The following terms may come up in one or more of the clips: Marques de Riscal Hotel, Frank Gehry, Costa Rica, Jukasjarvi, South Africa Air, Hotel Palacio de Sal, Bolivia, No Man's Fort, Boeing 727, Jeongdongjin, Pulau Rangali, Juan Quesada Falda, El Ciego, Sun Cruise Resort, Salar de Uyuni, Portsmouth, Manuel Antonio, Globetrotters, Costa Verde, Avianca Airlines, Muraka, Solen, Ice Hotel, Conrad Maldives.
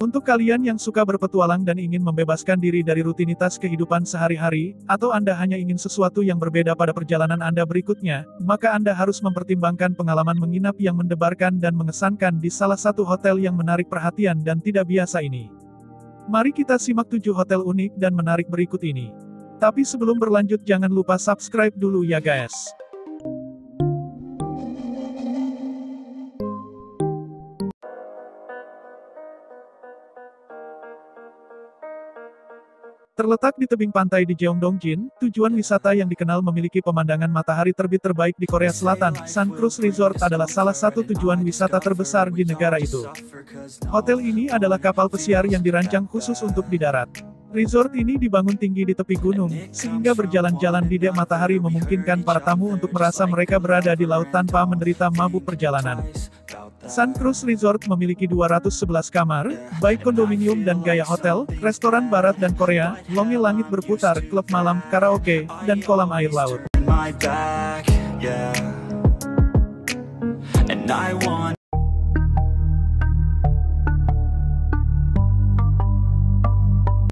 Untuk kalian yang suka berpetualang dan ingin membebaskan diri dari rutinitas kehidupan sehari-hari, atau Anda hanya ingin sesuatu yang berbeda pada perjalanan Anda berikutnya, maka Anda harus mempertimbangkan pengalaman menginap yang mendebarkan dan mengesankan di salah satu hotel yang menarik perhatian dan tidak biasa ini. Mari kita simak 7 hotel unik dan menarik berikut ini. Tapi sebelum berlanjut jangan lupa subscribe dulu ya guys. Terletak di tebing pantai di Jeongdongjin, tujuan wisata yang dikenal memiliki pemandangan matahari terbit terbaik di Korea Selatan, Sun Cruise Resort adalah salah satu tujuan wisata terbesar di negara itu. Hotel ini adalah kapal pesiar yang dirancang khusus untuk di darat. Resort ini dibangun tinggi di tepi gunung, sehingga berjalan-jalan di dek matahari memungkinkan para tamu untuk merasa mereka berada di laut tanpa menderita mabuk perjalanan. Sun Cruise Resort memiliki 211 kamar, baik kondominium dan gaya hotel, restoran barat dan Korea, longe langit berputar, klub malam, karaoke, dan kolam air laut.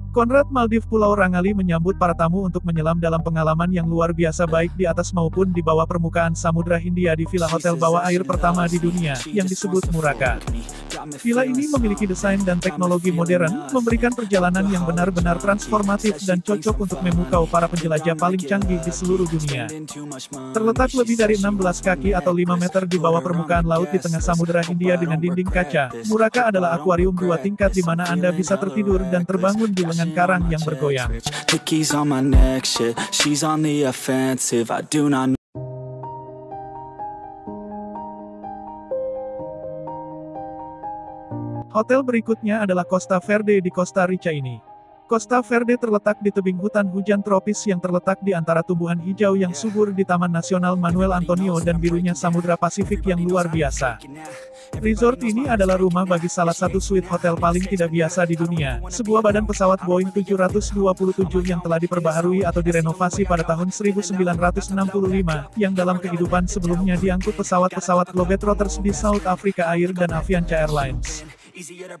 Conrad Maldives Pulau Rangali menyambut para tamu untuk menyelam dalam pengalaman yang luar biasa baik di atas maupun di bawah permukaan Samudra Hindia di villa hotel bawah air pertama di dunia, yang disebut Muraka. Villa ini memiliki desain dan teknologi modern, memberikan perjalanan yang benar-benar transformatif dan cocok untuk memukau para penjelajah paling canggih di seluruh dunia. Terletak lebih dari 16 kaki atau 5 meter di bawah permukaan laut di tengah Samudra Hindia dengan dinding kaca, Muraka adalah akuarium 2 tingkat di mana Anda bisa tertidur dan terbangun di lengan karang yang bergoyang. Hotel berikutnya adalah Costa Verde di Costa Rica ini. Costa Verde terletak di tebing hutan hujan tropis yang terletak di antara tumbuhan hijau yang subur di Taman Nasional Manuel Antonio dan birunya Samudra Pasifik yang luar biasa. Resort ini adalah rumah bagi salah satu suite hotel paling tidak biasa di dunia, sebuah badan pesawat Boeing 727 yang telah diperbaharui atau direnovasi pada tahun 1965, yang dalam kehidupan sebelumnya diangkut pesawat-pesawat Globetrotters di South Africa Air dan Avianca Airlines.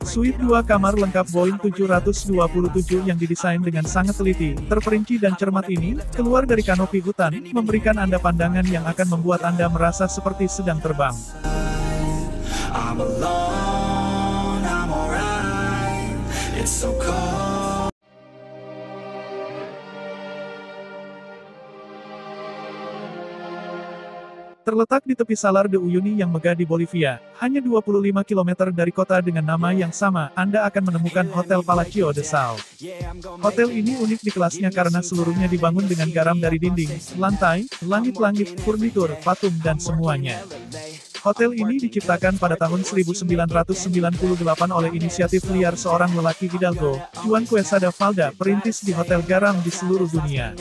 Suite 2 kamar lengkap Boeing 727 yang didesain dengan sangat teliti, terperinci dan cermat ini, keluar dari kanopi hutan, memberikan Anda pandangan yang akan membuat Anda merasa seperti sedang terbang. Terletak di tepi Salar de Uyuni yang megah di Bolivia, hanya 25 km dari kota dengan nama yang sama, Anda akan menemukan Hotel Palacio de Sal. Hotel ini unik di kelasnya karena seluruhnya dibangun dengan garam dari dinding, lantai, langit-langit, furnitur, patung dan semuanya. Hotel ini diciptakan pada tahun 1998 oleh inisiatif liar seorang lelaki Hidalgo, Juan Quesada Falda, perintis di hotel garam di seluruh dunia.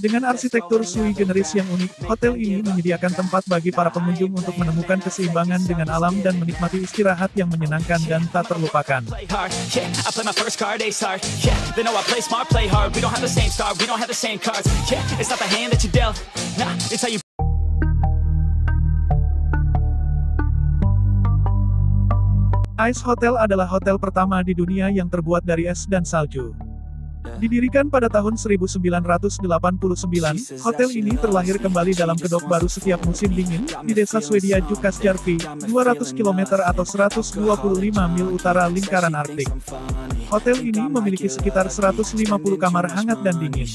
Dengan arsitektur sui generis yang unik, hotel ini menyediakan tempat bagi para pengunjung untuk menemukan keseimbangan dengan alam dan menikmati istirahat yang menyenangkan dan tak terlupakan. Ice Hotel adalah hotel pertama di dunia yang terbuat dari es dan salju. Didirikan pada tahun 1989, hotel ini terlahir kembali dalam kedok baru setiap musim dingin, di desa Swedia Jukasjarvi, 200 km atau 125 mil utara lingkaran Arktik. Hotel ini memiliki sekitar 150 kamar hangat dan dingin.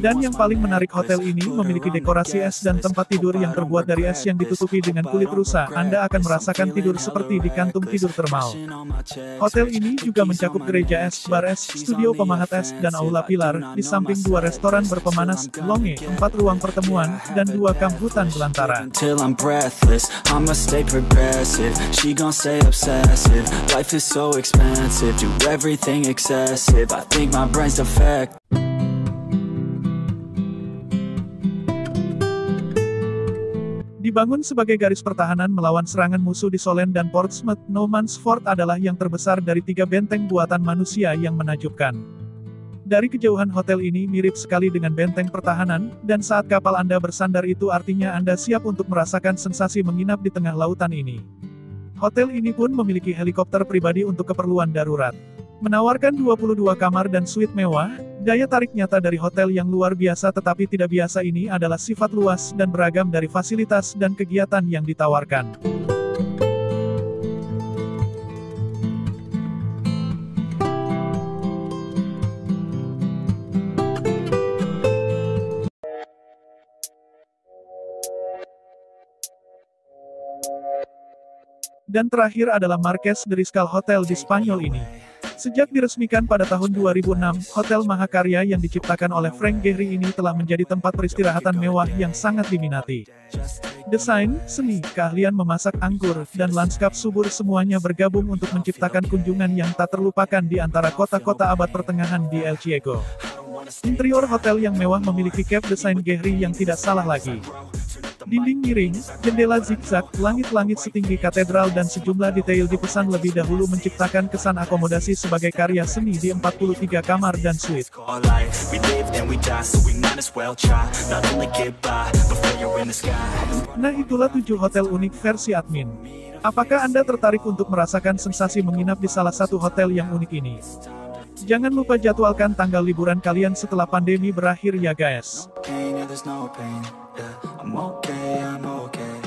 Dan yang paling menarik, hotel ini memiliki dekorasi es dan tempat tidur yang terbuat dari es yang ditutupi dengan kulit rusa, Anda akan merasakan tidur seperti di kantung tidur termal. Hotel ini juga mencakup gereja es, bar es, studio pemahat es, dan aula pilar, di samping 2 restoran berpemanas, longe, 4 ruang pertemuan, dan 2 kamp hutan belantara. Dibangun sebagai garis pertahanan melawan serangan musuh di Solen dan Portsmouth, No Man's Fort adalah yang terbesar dari 3 benteng buatan manusia yang menakjubkan. Dari kejauhan hotel ini mirip sekali dengan benteng pertahanan, dan saat kapal Anda bersandar itu artinya Anda siap untuk merasakan sensasi menginap di tengah lautan ini. Hotel ini pun memiliki helikopter pribadi untuk keperluan darurat. Menawarkan 22 kamar dan suite mewah, daya tarik nyata dari hotel yang luar biasa tetapi tidak biasa ini adalah sifat luas dan beragam dari fasilitas dan kegiatan yang ditawarkan. Dan terakhir adalah Marques de Riscal Hotel di Spanyol ini. Sejak diresmikan pada tahun 2006, Hotel Mahakarya yang diciptakan oleh Frank Gehry ini telah menjadi tempat peristirahatan mewah yang sangat diminati. Desain, seni, keahlian memasak anggur, dan lanskap subur semuanya bergabung untuk menciptakan kunjungan yang tak terlupakan di antara kota-kota abad pertengahan di El Ciego. Interior hotel yang mewah memiliki cap desain Gehry yang tidak salah lagi. Dinding miring, jendela zigzag, langit-langit setinggi katedral dan sejumlah detail dipesan lebih dahulu menciptakan kesan akomodasi sebagai karya seni di 43 kamar dan suite. Nah, itulah 7 hotel unik versi admin. Apakah Anda tertarik untuk merasakan sensasi menginap di salah satu hotel yang unik ini? Jangan lupa jadwalkan tanggal liburan kalian setelah pandemi berakhir ya guys. I'm okay, I'm okay.